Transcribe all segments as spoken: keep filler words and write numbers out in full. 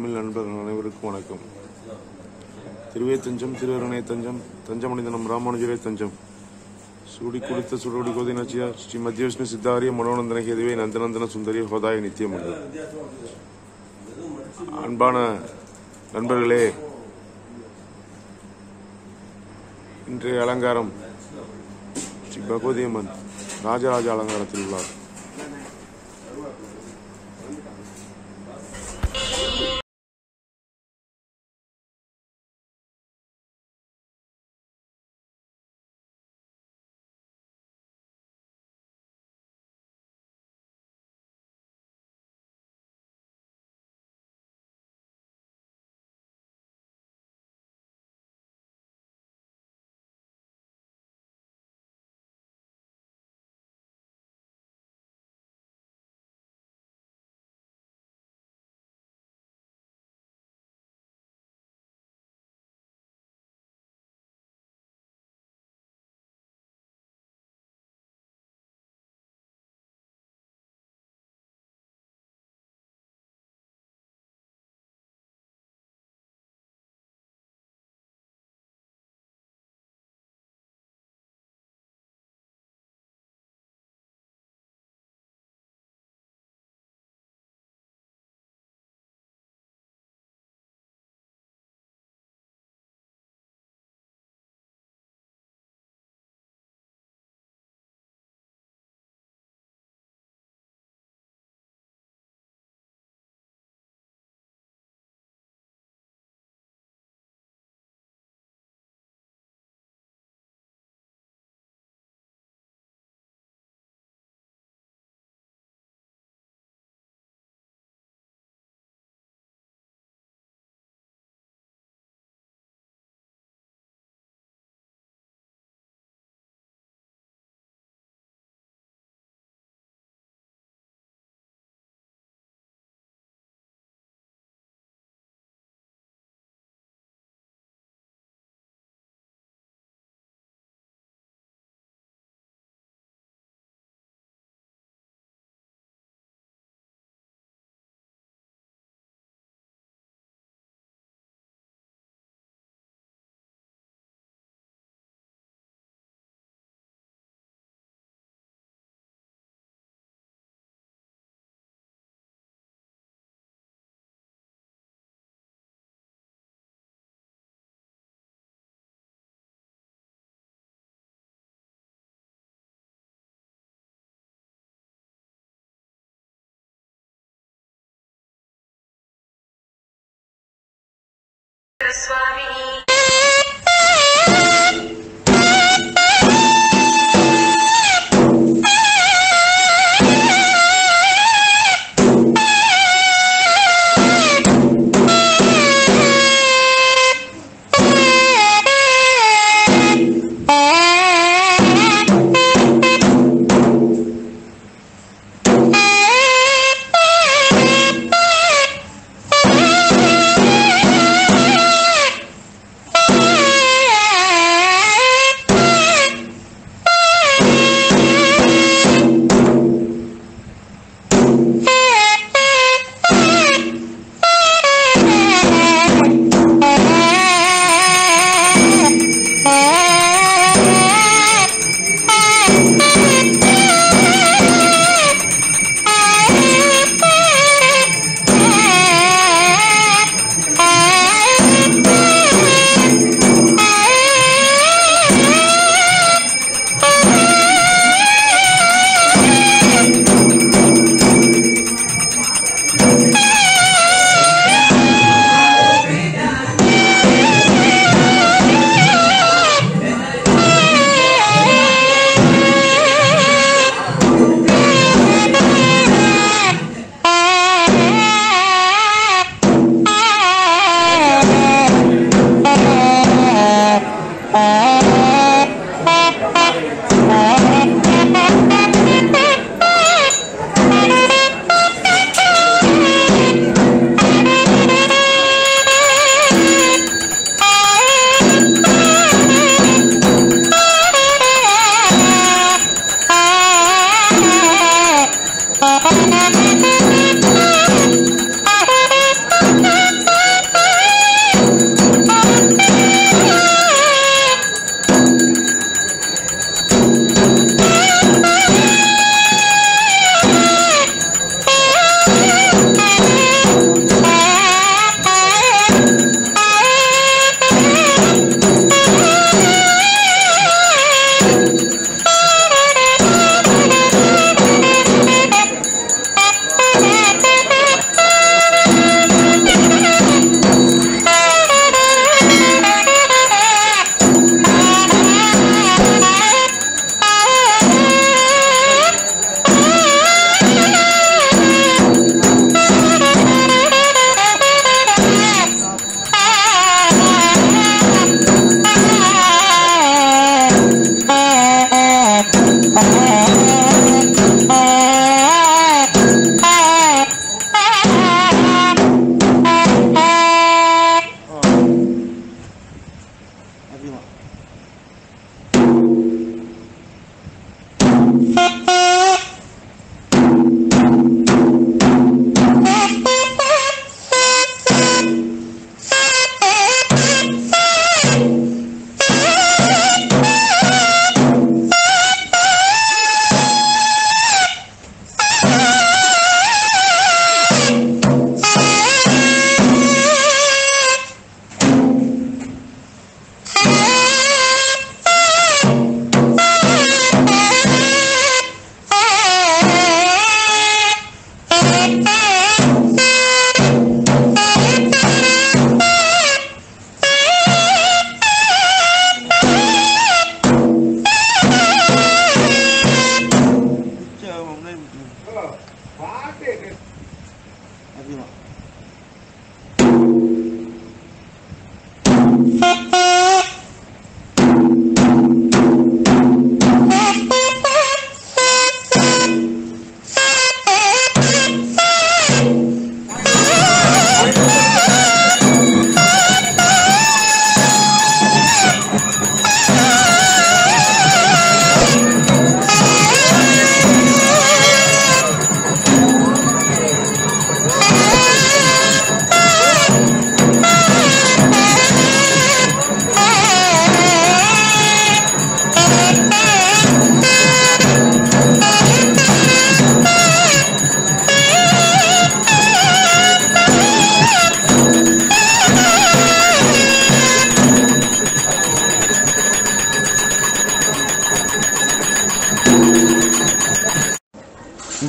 தமிழ் நண்பர்கள் அனைவருக்கும் வணக்கம். திருவே தஞ்சம், திருவருணை தஞ்சம், தஞ்சமடைந்தனம் ராமானுஜரே தஞ்சம். சூடி குளித்த சுடோடி கோதை நச்சியார் ஸ்ரீ மத்திய விஷ்ணு சித்தாரிய மனோநந்தன கேதுவே நந்தநந்தன சுந்தரிய ஹோதாய நித்தியம். அன்பான நண்பர்களே, இன்றைய அலங்காரம் ஸ்ரீ பகவதியம்மன் ராஜராஜ அலங்காரத்தில் உள்ளார். Swami.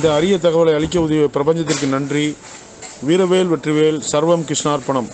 இந்த அரிய தகவலை அளிக்க உதவிய பிரபஞ்சத்திற்கு நன்றி. வீரவேல் வெற்றிவேல். சர்வம் கிருஷ்ணார்ப்பணம்.